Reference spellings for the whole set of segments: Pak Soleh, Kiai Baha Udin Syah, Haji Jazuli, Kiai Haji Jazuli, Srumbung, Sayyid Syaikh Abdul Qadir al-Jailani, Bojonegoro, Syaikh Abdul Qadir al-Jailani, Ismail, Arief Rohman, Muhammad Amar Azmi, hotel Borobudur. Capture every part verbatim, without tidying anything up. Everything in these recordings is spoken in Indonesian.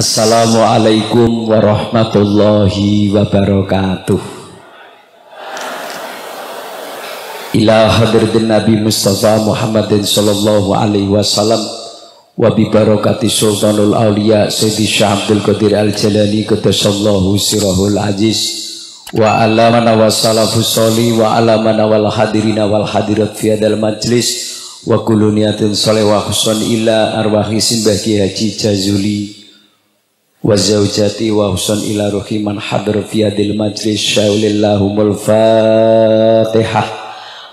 Assalamualaikum warahmatullahi wabarakatuh. Ila hadratin Nabi Mustafa Muhammadin sallallahu alaihi wasallam wa bi barakati Sultanul Auliya Sayyid Syaikh Abdul Qadir al-Jailani qaddasallahu sirahul aziz wa alamana wa salafus soli wa alamana wal hadirina wal hadirat fi hadal majlis wa kuluniyatin soleh wa huson ila arwahisin bagi Haji Jazuli wa zaujati wa huson ila ruhiman hadir fi hadil majlis syaulillahumul fatihah.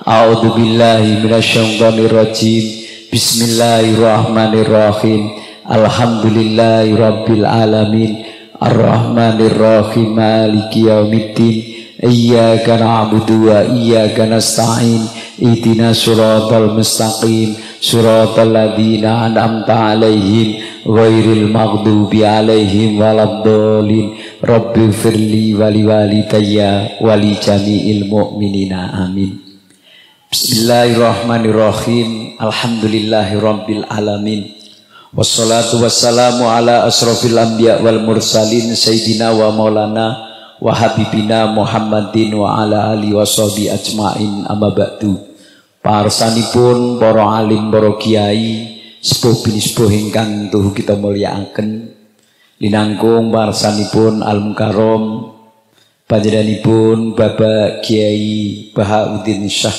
A'udhu billahi minasyaitonir rajim. Bismillahirrahmanirrahim. Alhamdulillahi rabbil alamin. Ar-Rahmanir-Rahim, Maliki Yaumiddin, Iyyaka na'budu wa iyyaka nasta'in, ihdinas siratal mustaqim, siratal ladzina an'amta 'alaihim, ghairil maghdubi 'alaihim waladdallin, rabbighfirli wa liwalidayya wa li jami'il mu'minina. Amin. Bismillahirrahmanirrahim. Alhamdulillahirabbil alamin. Wassalatu wassalamu ala asrofil anbiya wal mursalin sayyidina wa maulana wa habibina Muhammadin wa ala alihi washabi ajmain amma ba'du. Paarsanipun para alim, para kiai, sepuh binispuh ingkang tuhu kita mulyakaken, linangkung paarsanipun al-mukarram panjenenganipun Bapak Kiai Baha Udin Syah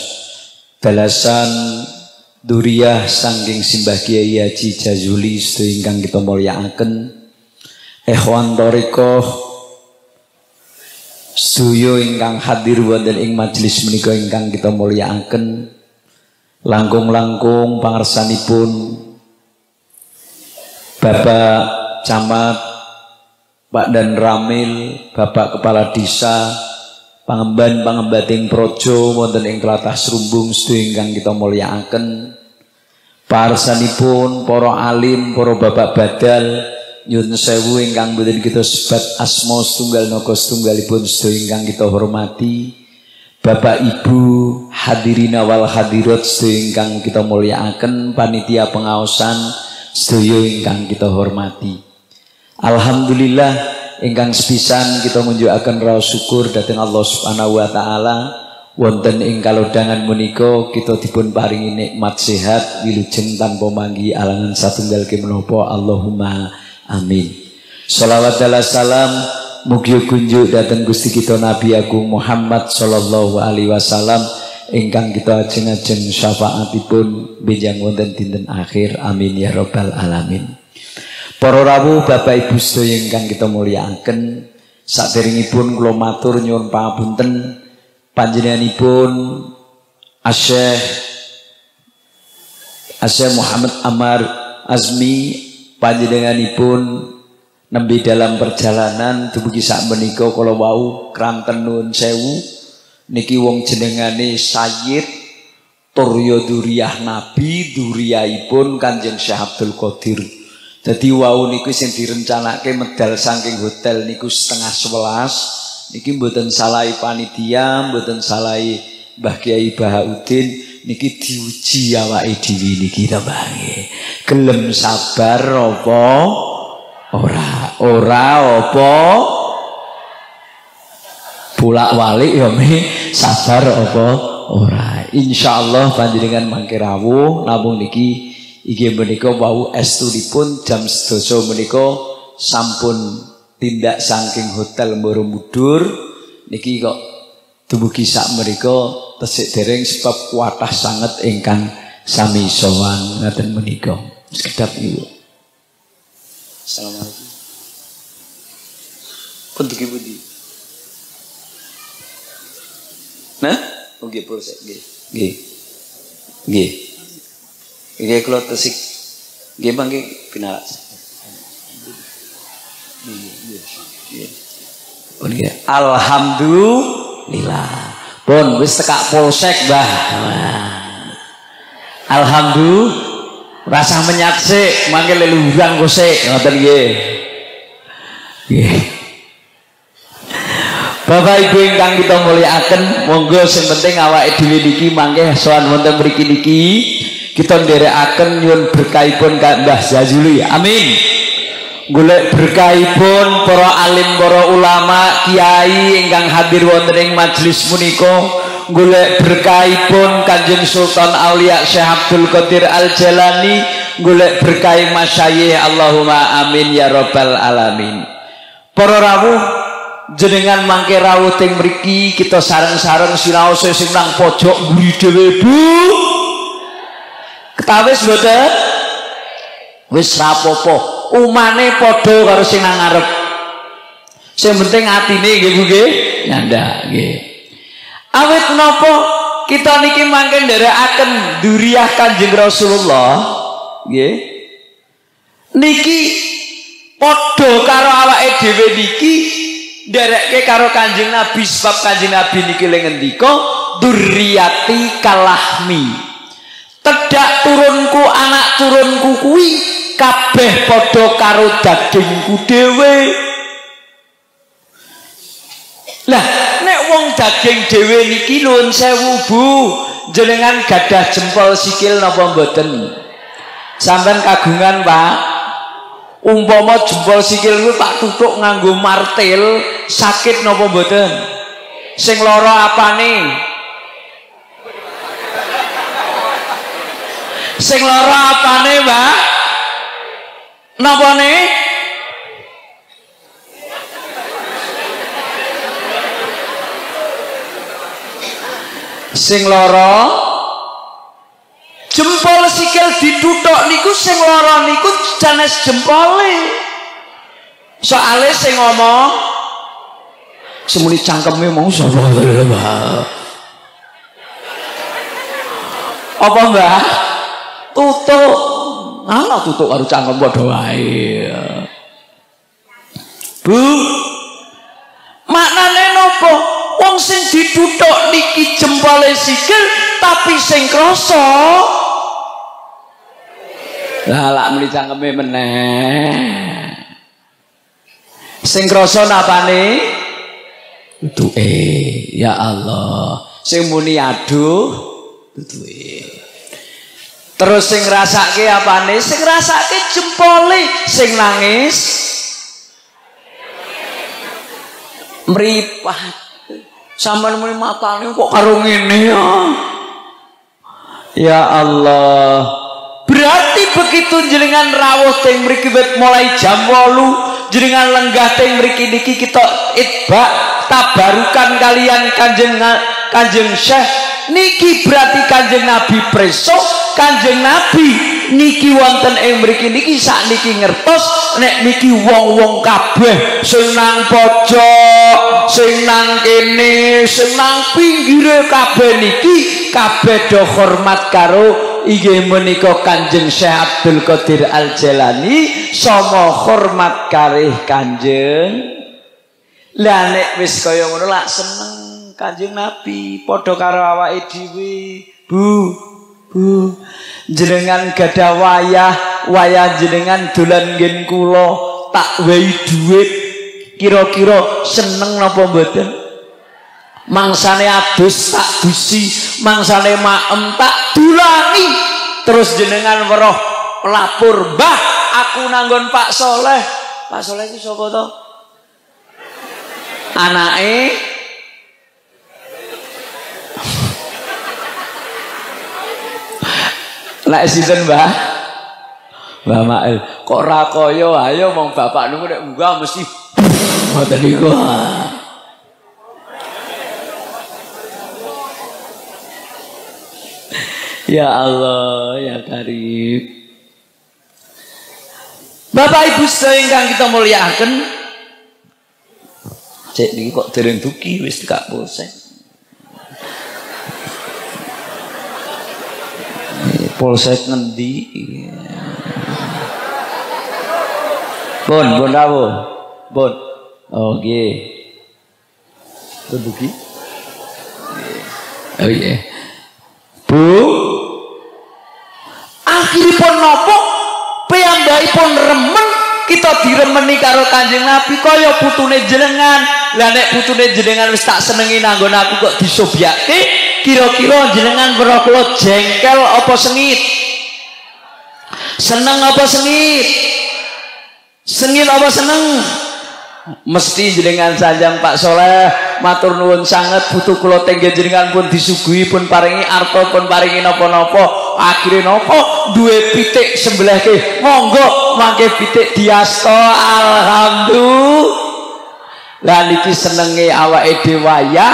balasan Duriah sangking simbah Kiai Haji Jazuli sedaya ingkang kita mulyakaken, ikhwan thariqah sedaya ingkang hadir wonten ing majelis menika ingkang kita mulyakaken, langkung-langkung pangersanipun Bapak Camat, Pak Dan Ramil, Bapak Kepala Desa, pangemban-pangembating projo wonten ing tlatah Srumbung sedaya ingkang kita mulyakaken, paarsanipun para alim, para bapak badal, nyun sewu ingkang boten kita sebat asma setunggal naga setunggalipun sedaya ingkang kita hormati, bapak ibu hadirina wal hadirat sedaya ingkang kita mulyakaken, panitia pengaosan sedaya ingkang kita hormati. Alhamdulillah ingkang sepisan kita munjukaken raos syukur dhateng Allah Subhanahu wa taala wonten ing kalodhangan menika kita dipun paringi nikmat sehat wilujeng tanpa manggi alangan satunggal kemenapa. Allahumma amin. Shalawat dan salam mugi kunjuk dhateng Gusti kita Nabi Agung Muhammad sallallahu alaihi wasallam ingkang kita ajeng-ajeng syafaatipun benjang wonten dinten akhir. Amin ya rabbal alamin. Para rawuh Bapak Ibu sedaya ingkang kita mulyakaken, saderengipun kula matur nyuwun pangapunten panjenenganipun Asy-Syaikh Asy-Syaikh Muhammad Amar Azmi, panjenenganipun nembe dalam perjalanan dumugi sakmenika kala wau kranten nuwun sewu niki wong jenengane Sayid Duriah Duriah Nabi Duriahipun Kanjeng Syaikh Abdul Qadir. Jadi wau niku sing direncanake medal saking hotel niku setengah sebelas. Niki mboten salahi panitia, mboten salahi Mbah Kiai Baha Udin. Niki diuji awake dhewe niki ta mangke. Gelem sabar apa ora? Ora apa? Bolak-balik ya me sabar apa ora. Insyaallah panjenengan mangke rawuh namung niki iki menika wau estunipun jam sedasa menika sampun tindak saking hotel Borobudur niki kok dumugi sakmenika tesih dereng sebab kuatah sanget ingkang sami sowan ngaten menika sekedap niku. Assalamualaikum. Pundi pundi. Nah, nggih purse nggih. Nggih. Nggih. Iki kula tesik nggih mangke pinarak. Alhamdulillah. Pun wis tekak polsek, Mbah. Alhamdulillah rasah menyak sik, mangke leluhurang kok sik, ngoten nggih. Nggih. Bapak Ibu ingkang kita mulyakaken, monggo sing penting awake dhewe niki mangke sowan wonten mriki niki. Kita nderekaken nyuwun berkahipun Mbah Jazuli. Amin. golek berkahipun para alim, para ulama, kiai ingkang hadir wonten ing majelis punika, golek berkahipun Kanjeng Sultan Aulia Syekh Abdul Qadir al-Jailani, golek berkah masyayikh, Allahumma amin ya rabbal alamin. Para rawuh jenengan mangke rawuh teng mriki kita sareng-sareng sinaos sing nang pojok mburi dhewe Bu. Ketawis mboten? Wis rapopo. Umane padha karo sing nang ngarep. Sing penting atine nggih Bu nggih, nyandak nggih. Awit napa kita niki mangke nderekaken dzuriyah Kanjeng Rasulullah nggih. Niki padha karo awake dhewe niki nderekke karo Kanjeng Nabi sebab Kanjeng Nabi niki le ngendika dzurriyati kalahmi. Tedak turunku anak turunku kuwi kabeh padha karo dagingku dhewe. Lah nek wong daging dhewe niki nuwun sewu Bu, jenengan gadah jempol sikil napa mboten? Sampeyan kagungan Pak. Umpama jempol sikil kuwi tak tutuk nganggo martil, sakit napa mboten? Sing lara apane? Sing lara apane, Mbak? Napa ne? Sing lara jempol sikil dituthuk niku sing lara niku janes jempole. Soale sing ngomong semuni cangkeme mau sapa? Apa, Mbak? Tutuk, ana tutuk karo cangkem padha wae. Bu, maknane napa? Wong sing dituthuk niki jempole sikil tapi sing krasa. Lah lak muni cangkeme meneh. Sing krasa napane? Tutuke. Ya Allah. Sing muni aduh tutuke. Terus sing ngrasake apane? Sing ngrasake jempole, sing nangis mripat. Sampeyan muni matane kok karo ngene ya. Ya Allah. Berarti begitu jenengan rawuh teng mriki mulai jam wolu, jenengan lenggah teng mriki niki kita itba tabarukan kalian Kanjeng Kanjeng Syekh. Niki berarti Kanjeng Nabi presok, Kanjeng Nabi niki wonten ing mriki niki sak niki ngertos nek niki wong-wong kabeh sing nang pojok, sing nang kene, sing nang pinggire kabeh niki kabeh do hormat karo inggih menika Kanjeng Syekh Abdul Qadir al-Jailani sama hormat karih Kanjeng. Lah nek wis kaya ngono lak seneng Kanjeng Nabi padha karo awake dhewe Bu. Bu, jenengan gadah wayah, wayah jenengan dolan ngen kula tak wehi dhuwit kira-kira seneng napa mboten? Mangsane adus tak dusi, mangsane maem tak dulani. Terus jenengan weruh lapor, "Mbah, aku nanggon Pak Soleh." Pak Soleh iki sapa to? Anake nek sinten Mbah? Mbah Mail. Kok ra kaya ayo mong bapak niku nek munggah mesti ngoten niku. Ya Allah, ya Karim. Bapak Ibu sedaya ingkang kita mulyakaken. Cek niki kok dereng duki wis gak pose. Polsek ngendi? Bon, bon dawo. Bon. Oh nggih. Tebuki. Oh nggih. Bu. Akhiripun napa? Piyambakipun remen kita diremeni karo Kanjeng Nabi kaya putune jenengan. Lah nek putune jenengan wis tak senengi nanggon aku kok disobyake. Kira-kira jenengan kira kula jengkel apa sengit? Seneng apa sengit? Sengil apa seneng? Mesti jenengan sanjang Pak Soleh, matur nuwun sanget, butuh kula tengge jenengan pun disuguhi pun paringi arto pun paringi nopo-nopo. Akhire nopo? Duwe pitik sebelahke. Monggo mangke pitik diasto. Alhamdulillah. Lan iki senenge awake dhewe wayah,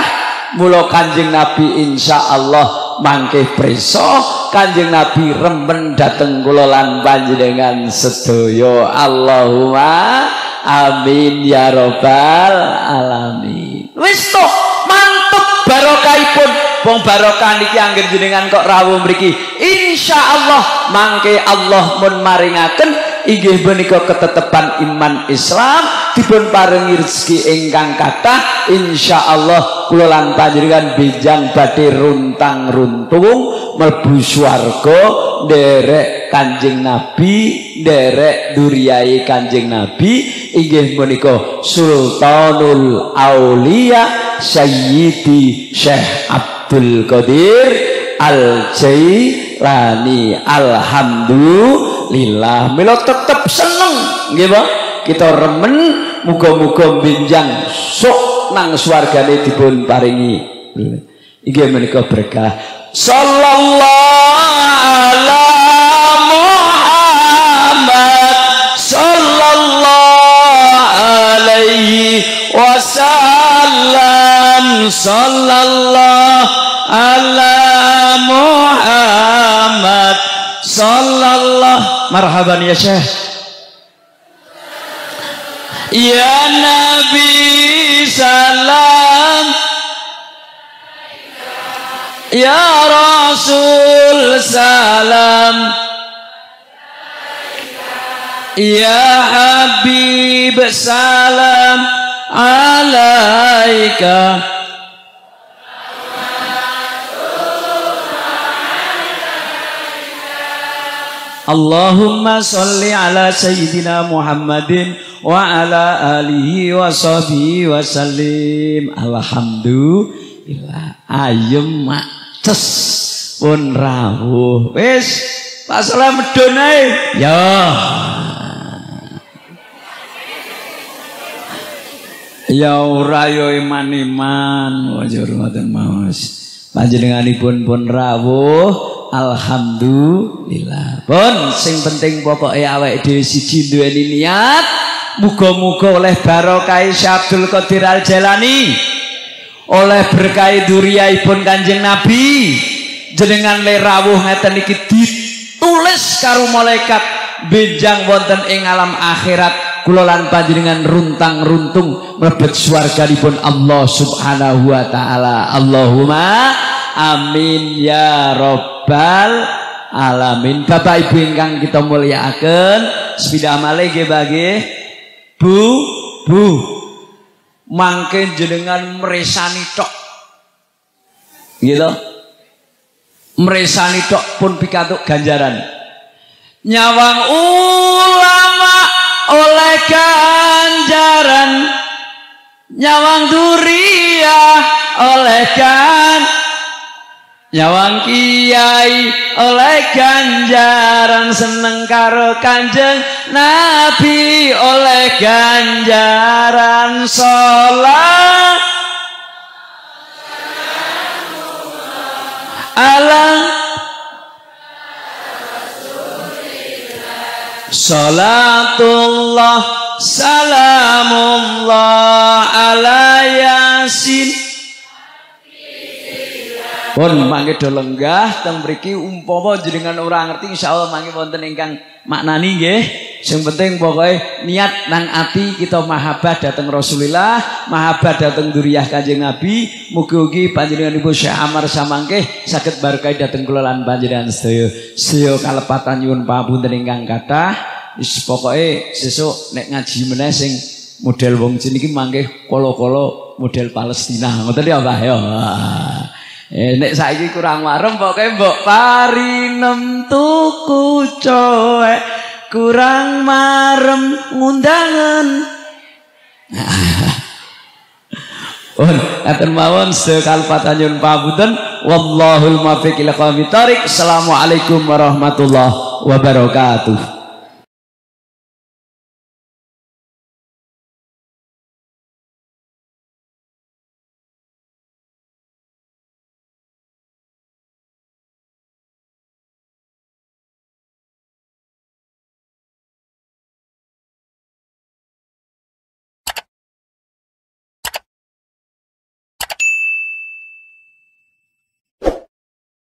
mula Kanjeng Nabi insyaallah mangke prisa Kanjeng Nabi remen dateng kula lan panjenengan sedaya. Allahumma amin ya rabbal alamin. Wis to, mantep barokahipun. Wong barokah niki anggen jenengan kok rawuh mriki. Insyaallah mangke Allah mun maringaken inggih menika ketetepan iman Islam dipun paringi rezeki ingkang kathah. Insyaallah kula lan panjenengan benjang badhe runtang runtung mlebu swarga nderek Kanjeng Nabi, nderek duriyae Kanjeng Nabi. Inggih menika Sultanul Aulia Sayyidi Syaikh Abdul Qadir al-Jailani. Alhamdulillah lillah, milo tetep seneng, nggih Pak. Kita remen, muga-muga benjang sok nang swargane dipun paringi. Inggih menika berkah. Sallallahu ala Muhammad, sallallahu alaihi wasallam, sallallahu ala Muhammad, sallallahu. Marhaban ya Syekh. Ya Nabi salam, ya Rasul salam, ya Habib salam alaika. Allahumma sholli ala sayyidina Muhammadin wa ala alihi wa sahbihi wa sallim. Alhamdulillah. Ayem mates pun rawuh. Wis Pak Soleh medhun ae. Ya. Ya ora ya iman-iman wajur ngoten maos. Panjenenganipun pun rawuh. Alhamdulillah. Pun sing penting pokoke awake dhewe siji duweni niat, muga-muga oleh barokah Syaikh Abdul Qadir al-Jailani, oleh berkah duriyaipun Kanjeng Nabi, jenengan le rawuh ngeten iki ditulis karo malaikat benjang wonten ing alam akhirat. Kula lan panjenengan runtang-runtung mlebet swarganipun Allah Subhanahu wa taala. Allahumma amin ya rabbal alamin. Bapak Ibu ingkang kita mulyakaken, sepida amale nggih bagi Bu Bu mangke jenengan mresani tok. Nggih to? Mresani tok pun pikantuk ganjaran. Nyawang ulama oleh ganjaran. Nyawang duriah oleh ganjaran. Nyawang kiai oleh ganjaran, seneng karo Kanjeng Nabi oleh ganjaran. Salat ala salatullah salamullah ala yasin. Pun mangke do lenggah teng mriki umpama jenengan ora ngerti insyaallah mangke wonten ingkang maknani nggih. Sing penting pokoke niat nang ati kita mahabbah dateng Rasulillah, mahabbah dateng duriyah Kanjeng Nabi. Mugi-mugi panjenenganipun Syekh Amar samangke saged barokah dateng kula lan panjenengan sedaya. Sedaya kalepatan nyuwun pamunten ingkang kathah. Wis pokoke sesuk nek ngaji meneh sing model wong jin iki mangke kala-kala model Palestina. Ngoten ya Pak ya. Eh, nek saiki kurang warem pokoke mbok parinem tuku coek, kurang marem ngundangan. Pun atur mawon sekalpatan nyuwun pamunten. Wallahul muwaffiq ila qawmit thoriq. Assalamualaikum warahmatullahi wabarakatuh.